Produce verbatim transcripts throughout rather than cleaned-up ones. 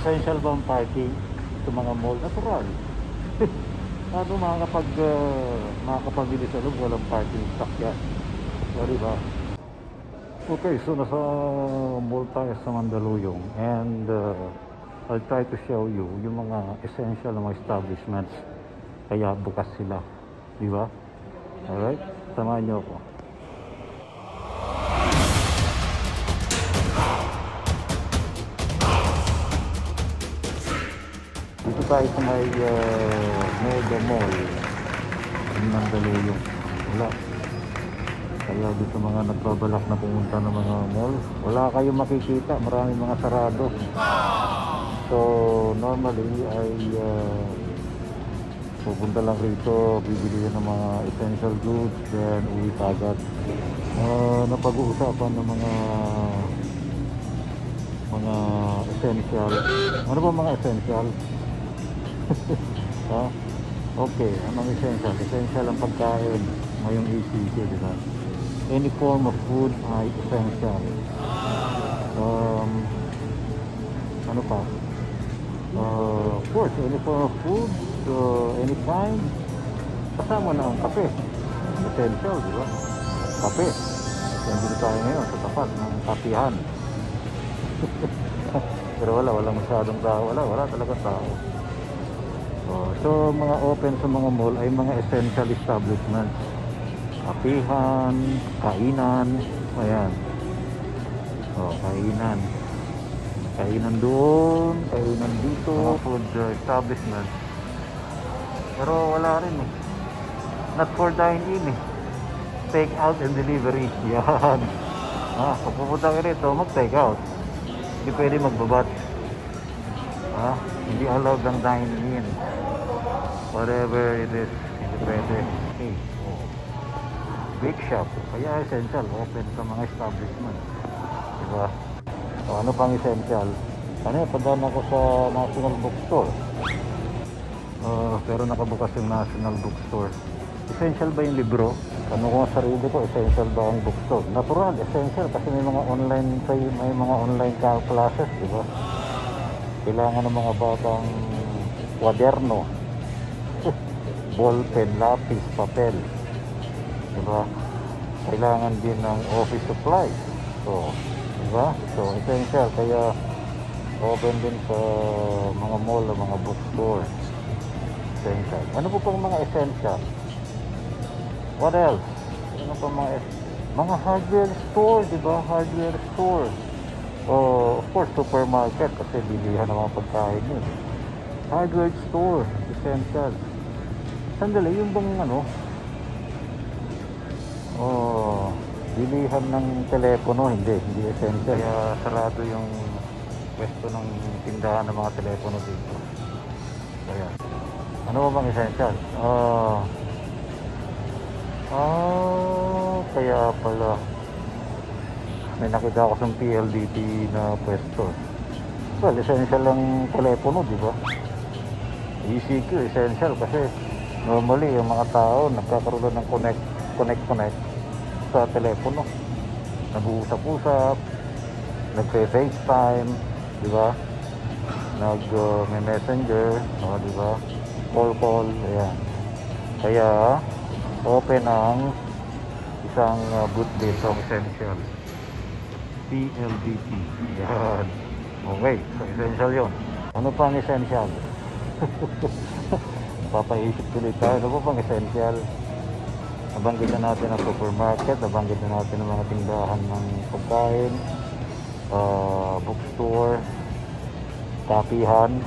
essential ba ang parking sa mga mall? Natural. Ano makakapag uh, makakapabili sa loob, walang parking sakya. So, diba? Okay, so nasa mall tayo sa Mandaluyong, and uh, I'll try to show you yung mga essential na mga establishments kaya bukas sila, di ba? Alright, samahan niyo ako. Dito tayo sa may uh, mega mall ng Mandaluyong. Wala. Kaya dito mga nagbabalak na pumunta ng mga mall, wala kayong makikita, maraming mga sarado. So normally ay uh, pupunta lang rito, bibili ng mga essential goods, then uwi agad. Uh, napag-uusapan ng mga mga essential. Ano ba mga essential? Ha? Okay, anong essential? Essential ang pagkain ngayong E C Q, di ba? Any form of food ay essential. Um, ano pa? Uh, of course, any form of food, uh, any kind, kasama na ang kape. Essential, di ba? Kape. Nandito tayo ngayon sa tapat ng Coffee Hunt. Pero wala, wala masyadong tao. Wala, wala talaga tao. Uh, so, mga open sa mga mall ay mga essential establishments. Coffee Hunt, kainan, ayan. Oh, kainan. Kainan doon, kainan dito, food establishment. Pero wala rin eh. Not for dine-in eh. Take out and delivery. Yan. Ah, kung pupunta ka rito, mag-take out. Hindi pwede magbabatch. Ah, hindi allowed ang dine-in. Whatever it is, hindi pwede. Okay. Bake shop. Kaya essential, open sa mga establishment. Diba? So, ano pang essential? Ano, padaan ako sa National Bookstore. Uh, pero nakabukas yung National Bookstore. Essential ba yung libro? Ano ko ang sarili ko, essential ba ang bookstore? Natural, essential kasi may mga online, may mga online classes, di ba? Kailangan ng mga batang kwaderno, ballpen, lapis, papel, di ba? Kailangan din ng office supplies. So, diba? So, essential, kaya open din sa mga mall o mga bookstore. Essential. Ano po pang mga essential? What else? Ano pang mga mga hardware store, diba? Hardware store. Oh, of course, supermarket kasi bilihan ng mga pagkain yun. Hardware store, essential. Sandali, yung bang ano? Oh, bilihan ng telepono, hindi, hindi essential. Kaya sarado yung pwesto ng tindahan ng mga telepono dito. Kaya, ano ba bang essential? Ah, uh, uh, kaya pala, may nakita ako sa P L D T na pwesto. Well, essential ang telepono, di ba? E C Q, essential kasi normally yung mga tao nagkakaroon ng connect, connect, connect sa telepono, nag-uusap-usap, nag-FaceTime, di ba? Nag-messenger, uh, oh, di ba? Call-call, ayan. Kaya, open ang isang uh, booth dito, essential. P L D T, ayan. Okay, so essential yun. Ano pang essential? Papaisip tuloy tayo, ano po pang essential? Nabanggit na natin ang supermarket, nabanggit na natin ang mga tindahan ng pagkain, uh, bookstore, Coffee Hunt,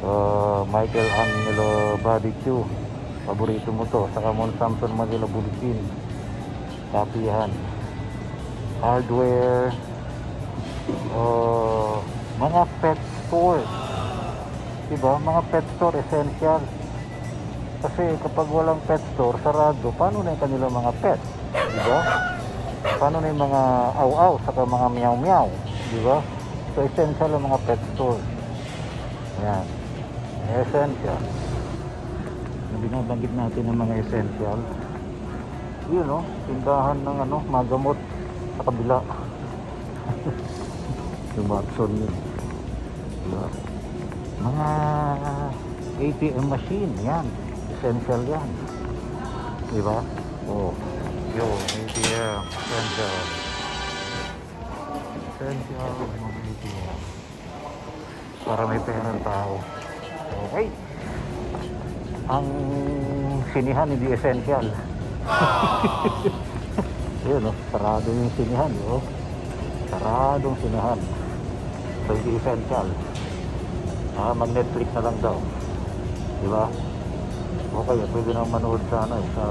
uh, Michael Angelo Barbecue, paborito mo to, saka Monsanto Manila Bulletin, Coffee Hunt, hardware, uh, mga pet store, diba? Mga pet store essential. Kasi kapag walang pet store, sarado, paano na yung kanilang mga pet? Diba? Paano na yung mga aw-aw, saka mga meow-meow? Diba? So, essential ang mga pet store. Ayan. Essential. Binabanggit natin ang mga essential. Yun, no? Tindahan ng ano, magamot sa kabila. Yung Watson yun. diba? Mga A T M machine, yan. Essential yan. Diba? Oh. Yun, A T M. Essential. Essential mga A T M. Para may pera ng tao. Okay. Ang sinihan hindi essential. Yun, no? Sarado yung sinihan, yun. Saradong sinahan. So, hindi essential. Ah, mag-Netflix na lang daw. Diba? Okay, pwede nang manood sa ano, sa...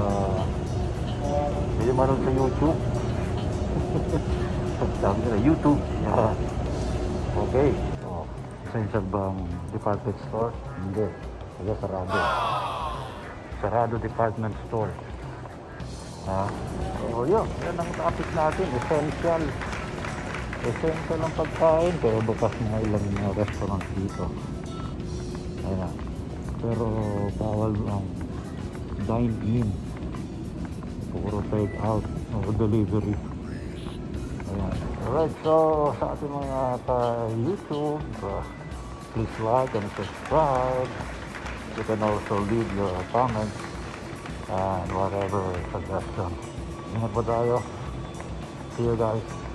Pwede manood sa YouTube. Sabi na, YouTube. Yeah. Okay. Oh, essential bang department store? Hindi. Kaya sarado. Sarado department store. Ah. So, yun. Yan ang topic natin. Essential. Essential ang pagkain, pero bukas na ilang mga restaurant dito. Ayan. Pero bawal ang dine-in. Puro take-out o delivery. Ayan. Alright, so sa ating mga ka-YouTube, uh, please like and subscribe. You can also leave your comments and whatever suggestion. Ingat po tayo. See you guys.